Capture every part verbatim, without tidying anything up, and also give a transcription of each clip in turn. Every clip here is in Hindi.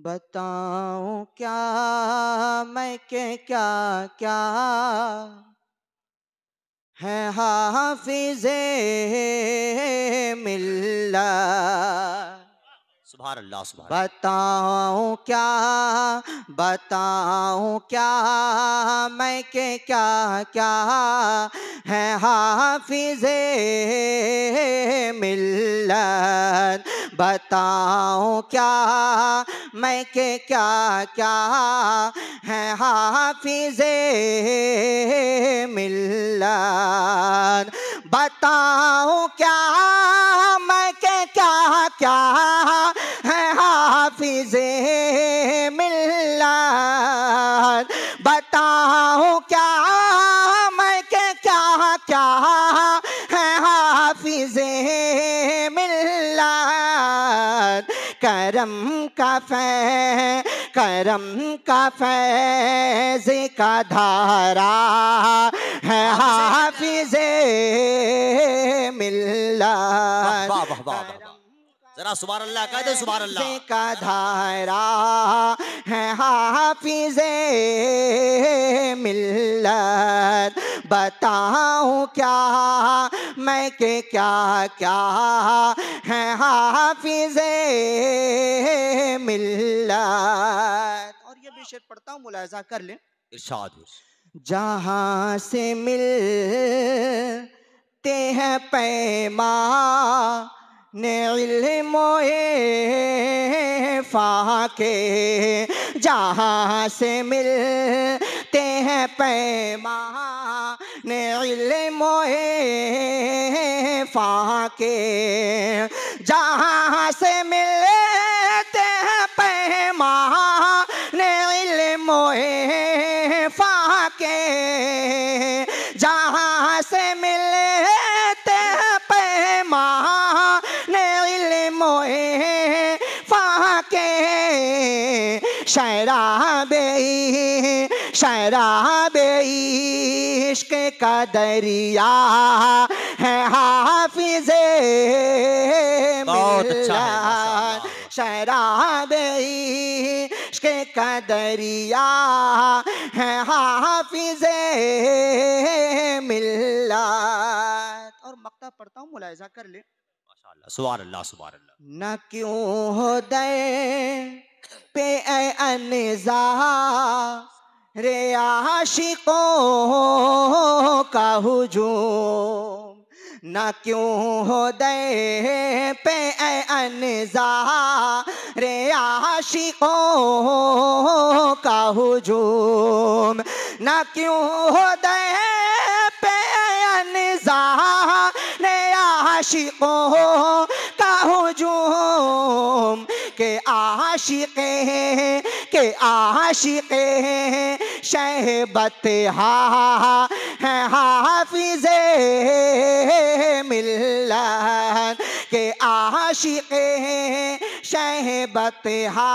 बताऊं क्या मैं के क्या क्या है हाफिज़-ए-मिल्लत। सुभान अल्लाह, सुभान। बताऊं क्या बताऊं क्या मैं के क्या क्या है हाफिज़-ए-मिल्लत। बताऊं क्या मैं के क्या क्या है हाफिज़-ए-मिल्लत। बताऊं क्या मैं के क्या क्या है हाफिज़-ए-मिल्लत। बताऊं क्या मैं के क्या क्या है हाफिज़-ए-मिल्लत। करम का फैज़, करम का फैज़ का धारा है हाफिज़-ए-मिल्लत। वाह वाह वाह, जरा सुभान अल्लाह कह दो, सुभान अल्लाह। का धारा है हाफिज़-ए-मिल्लत। बताऊं क्या मैं के क्या क्या है हाफिज़-ए-मिल्लत। और ये भी शेर पढ़ता हूँ, मुलाहिजा कर लें। इरशाद हो। जहाँ से मिलते हैं पैमा ने इल्मोए फाके, जहाँ से मिलते हैं पैमा ने इल्मोए फाके, जहाँ से मिलते हैं पैमा ने इल्मोए फाके, जहाँ से मिलते हैं पैमा शराबे शराबे इश्क का दरिया है हाफिज़-ए-मिल्लत। शराबे इश्क का दरिया है हाफिज़-ए-मिल्लत। और मक्ता पढ़ता हूँ, मुलाहिजा कर ले। सुभान अल्लाह, सुभान अल्लाह। न क्यों हो दे पे अनज़ा रे आशिकों का हुजूम, ना क्यों हो दे पे अनज़ा रे आशिकों का हुजूम, ना क्यों हो दे पे अनज़ा रे आशिकों का हुजूम, के आशिक़े हैं के आशिक़े हैं शहबत-ए-हा है हाफिज़-ए-मिल्लत। के आशिक़े हैं शहबत-ए-हा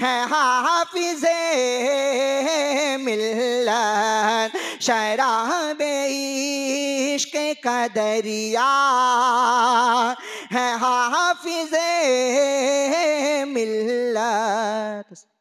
है हाफिज़-ए-मिल्लत। शराबे इश्क़ का दरिया है हाफिज़-ए-मिल्लत।